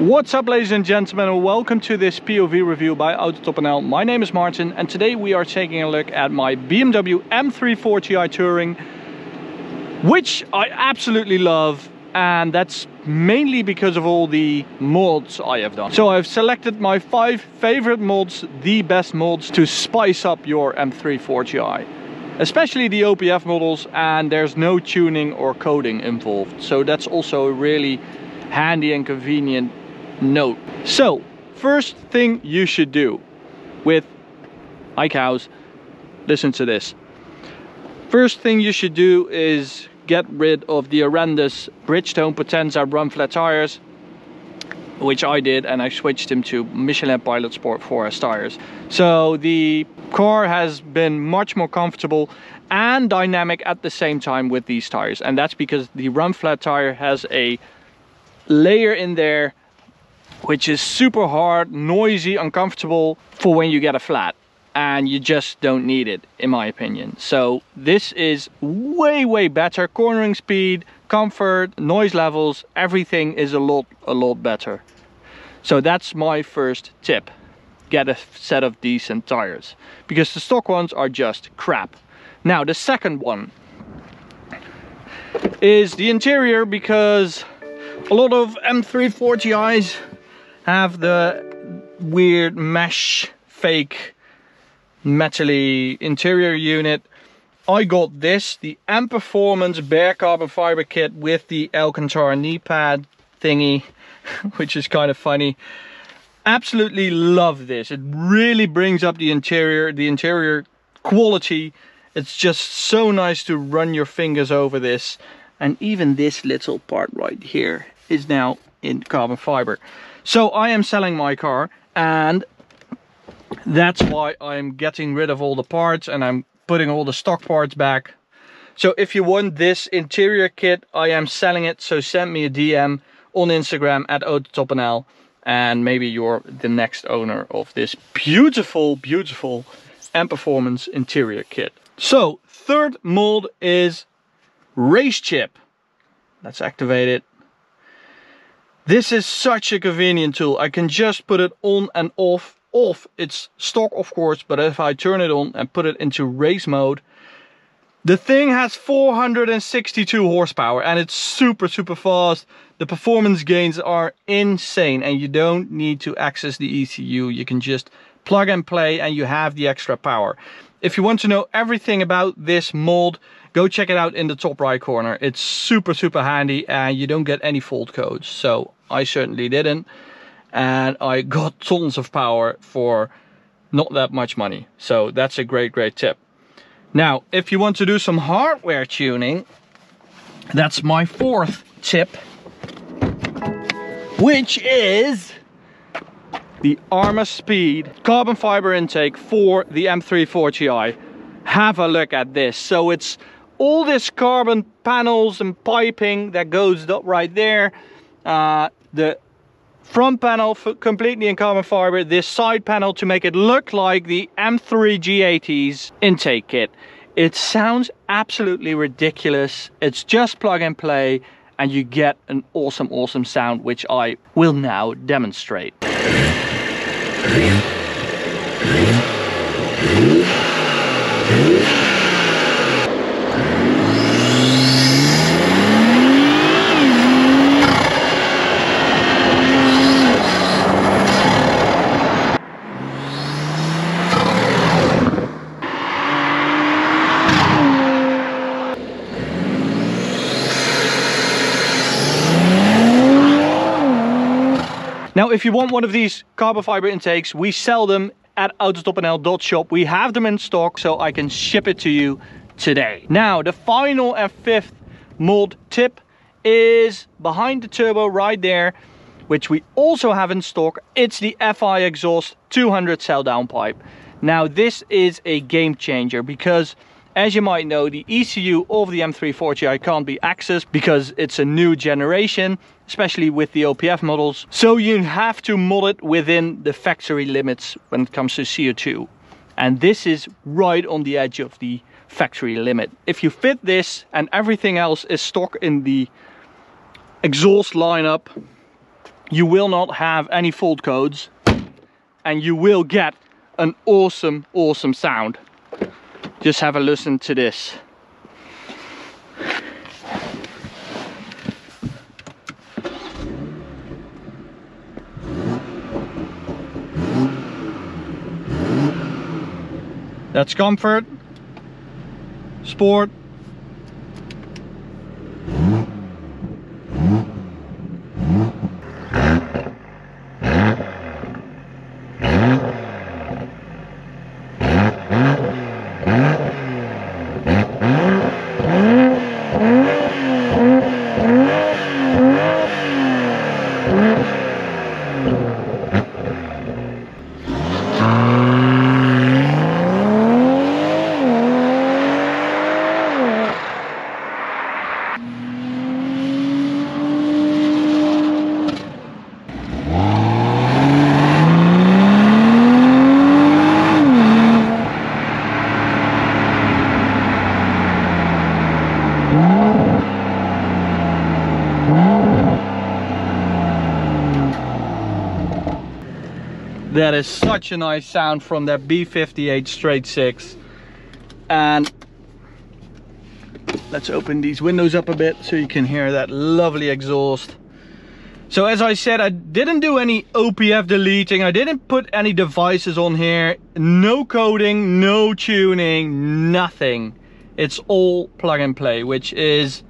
What's up, ladies and gentlemen, and welcome to this POV review by AutotopNL. My name is Martin, and today we are taking a look at my BMW M340i Touring, which I absolutely love, and that's mainly because of all the mods I have done. So I've selected my 5 favorite mods, the best mods, to spice up your M340i. Especially the OPF models, and there's no tuning or coding involved. So that's also a really handy and convenient note. So, first thing you should do with iCows, listen to this. First thing you should do is get rid of the horrendous Bridgestone Potenza run flat tires, which I did, and I switched them to Michelin Pilot Sport 4S tires. So the car has been much more comfortable and dynamic at the same time with these tires, and that's because the run flat tire has a layer in there which is super hard, noisy, uncomfortable for when you get a flat, and you just don't need it, in my opinion. So this is way better. Cornering speed, comfort, noise levels, everything is a lot better. So that's my first tip. Get a set of decent tires, because the stock ones are just crap. Now the second one is the interior, because a lot of M340i's have the weird mesh fake metally interior unit. I got this, the M Performance bare carbon fiber kit with the Alcantara knee pad thingy, which is kind of funny. Absolutely love this. It really brings up the interior quality. It's just so nice to run your fingers over this. And even this little part right here is now in carbon fiber. So I am selling my car, and that's why I'm getting rid of all the parts and I'm putting all the stock parts back. So if you want this interior kit, I am selling it. So send me a DM on Instagram at autotopnl, and maybe you're the next owner of this beautiful, beautiful M Performance interior kit. So third mold is RaceChip. Let's activate it. This is such a convenient tool. I can just put it on and off. It's stock, of course, but if I turn it on and put it into race mode, the thing has 462 horsepower and it's super fast. The performance gains are insane, and you don't need to access the ECU. You can just plug and play and you have the extra power. If you want to know everything about this mold, go check it out in the top right corner. It's super handy, and you don't get any fault codes. So I certainly didn't, and I got tons of power for not that much money. So that's a great tip. Now, if you want to do some hardware tuning, that's my fourth tip, which is the Armaspeed carbon fiber intake for the M340i. Have a look at this. So it's all this carbon panels and piping that goes right there. The front panel completely in carbon fiber, this side panel to make it look like the M3 G80's intake kit. It sounds absolutely ridiculous. It's just plug and play, and you get an awesome sound, which I will now demonstrate. Now, if you want one of these carbon fiber intakes, we sell them at autotopnl.shop. We have them in stock, so I can ship it to you today. Now, the final and fifth mold tip is behind the turbo right there, which we also have in stock. It's the Fi exhaust 200 cell downpipe. Now, this is a game changer, because as you might know, the ECU of the M340i can't be accessed because it's a new generation, especially with the OPF models. So you have to mod it within the factory limits when it comes to CO2. And this is right on the edge of the factory limit. If you fit this, and everything else is stock in the exhaust lineup, you will not have any fault codes, and you will get an awesome, awesome sound. Just have a listen to this. That's comfort, sport. That is such a nice sound from that B58 straight six. And let's open these windows up a bit so you can hear that lovely exhaust. So as I said, I didn't do any OPF deleting. I didn't put any devices on here. No coding, no tuning, nothing. It's all plug and play, which is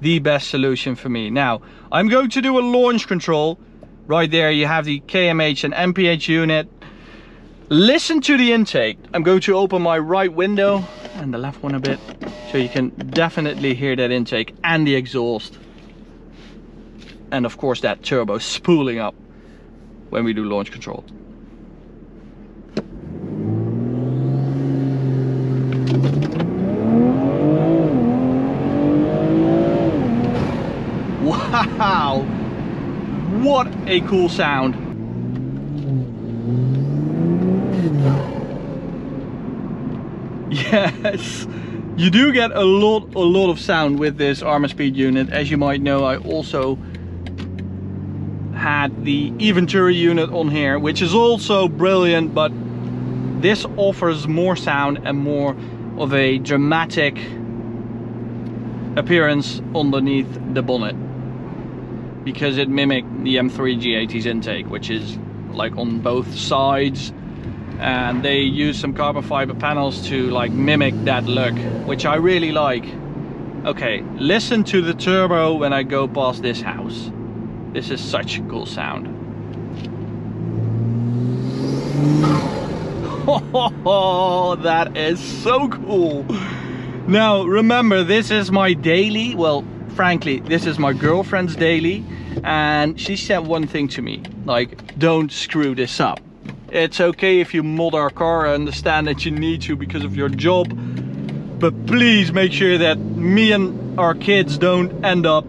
the best solution for me. Now, I'm going to do a launch control. Right there you have the KMH and MPH unit. Listen to the intake. I'm going to open my right window and the left one a bit, so you can definitely hear that intake and the exhaust. And of course that turbo spooling up when we do launch control. Wow! What a cool sound. Yes, you do get a lot of sound with this Armaspeed unit. As you might know, I also had the Eventuri unit on here, which is also brilliant, but this offers more sound and more of a dramatic appearance underneath the bonnet, because it mimicked the M3 G80's intake, which is like on both sides, and they use some carbon fiber panels to like mimic that look, which I really like. Okay, listen to the turbo when I go past this house. This is such a cool sound. Oh, that is so cool. Now remember, this is my daily, well, frankly, this is my girlfriend's daily, and she said one thing to me, like, don't screw this up. It's okay if you mod our car, I understand that you need to because of your job, but please make sure that me and our kids don't end up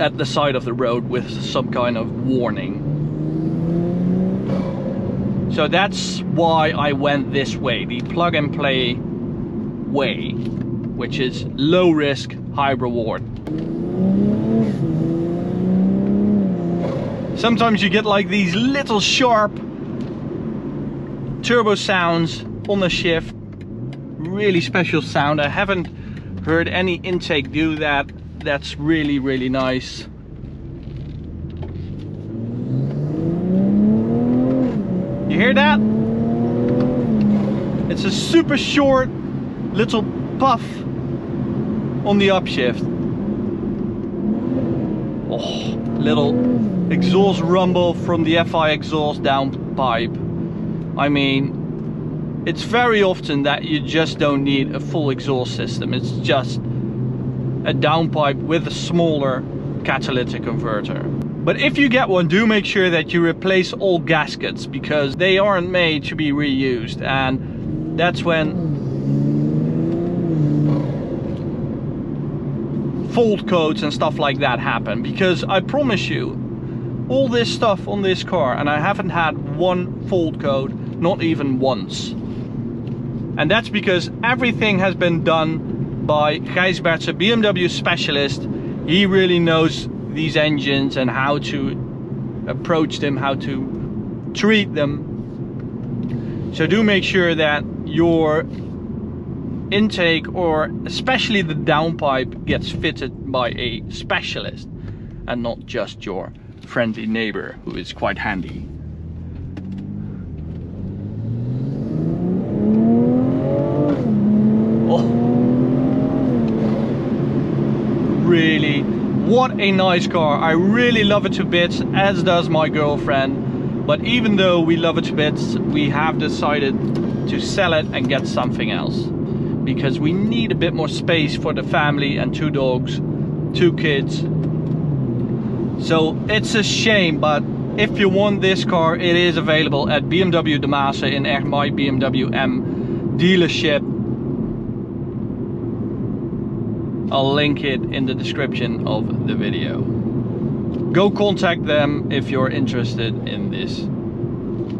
at the side of the road with some kind of warning. So that's why I went this way, the plug and play way, which is low risk, high reward. Sometimes you get like these little sharp turbo sounds on the shift. Really special sound. I haven't heard any intake do that. That's really, really nice. You hear that? It's a super short little puff on the upshift. Oh, little exhaust rumble from the Fi exhaust downpipe. I mean, it's very often that you just don't need a full exhaust system. It's just a downpipe with a smaller catalytic converter. But if you get one, do make sure that you replace all gaskets, because they aren't made to be reused, and that's when fault codes and stuff like that happen. Because I promise you, all this stuff on this car, and I haven't had one fault code, not even once. And that's because everything has been done by Gijsbertsen, BMW specialist. He really knows these engines and how to approach them, how to treat them. So do make sure that your intake, or especially the downpipe, gets fitted by a specialist and not just your friendly neighbor, who is quite handy. Really, what a nice car. I really love it to bits, as does my girlfriend. But even though we love it to bits, we have decided to sell it and get something else, because we need a bit more space for the family and two dogs, two kids. So it's a shame, but if you want this car, it is available at BMW De Maassche in Echt, my BMW M dealership. I'll link it in the description of the video. Go contact them if you're interested in this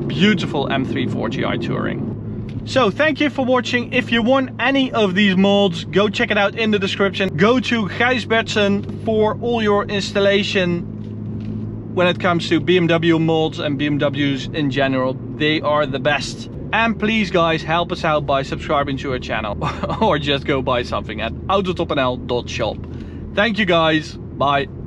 beautiful M340i Touring. So thank you for watching. If you want any of these molds, go check it out in the description. Go to Gijsbertsen for all your installation when it comes to BMW molds and BMWs in general. They are the best. And please guys, help us out by subscribing to our channel or just go buy something at autotopnl.shop. Thank you guys, bye.